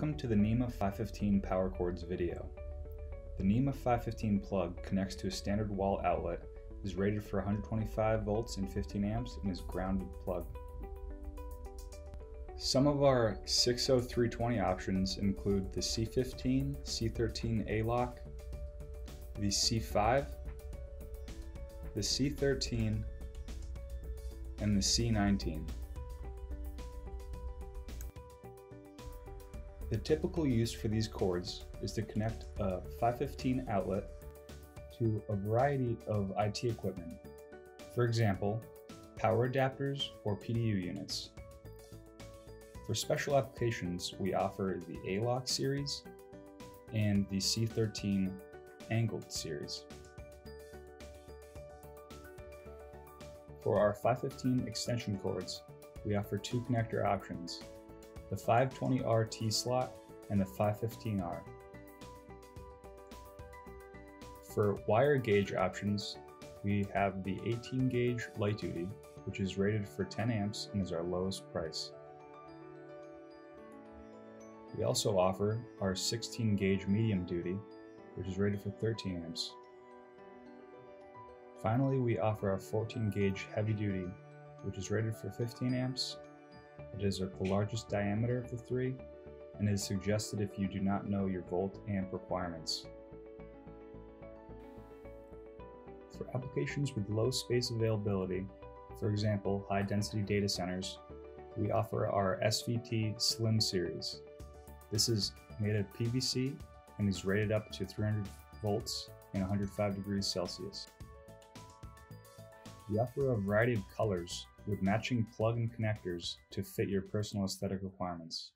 Welcome to the NEMA 515 power cords video. The NEMA 515 plug connects to a standard wall outlet, is rated for 125 volts and 15 amps, and is grounded plug. Some of our 60320 options include the C15, C13 A-Lock, the C5, the C13, and the C19. The typical use for these cords is to connect a 515 outlet to a variety of IT equipment, for example, power adapters or PDU units. For special applications, we offer the A-Lock series and the C13 angled series. For our 515 extension cords, we offer two connector options: the 520R T-slot and the 515R. For wire gauge options, we have the 18 gauge light duty, which is rated for 10 amps and is our lowest price. We also offer our 16 gauge medium duty, which is rated for 13 amps. Finally, we offer our 14 gauge heavy duty, which is rated for 15 amps. It is the largest diameter of the three and is suggested if you do not know your volt amp requirements. For applications with low space availability, for example high density data centers, we offer our SVT Slim series. This is made of PVC and is rated up to 300 volts and 105 degrees Celsius. We offer a variety of colors with matching plug and connectors to fit your personal aesthetic requirements.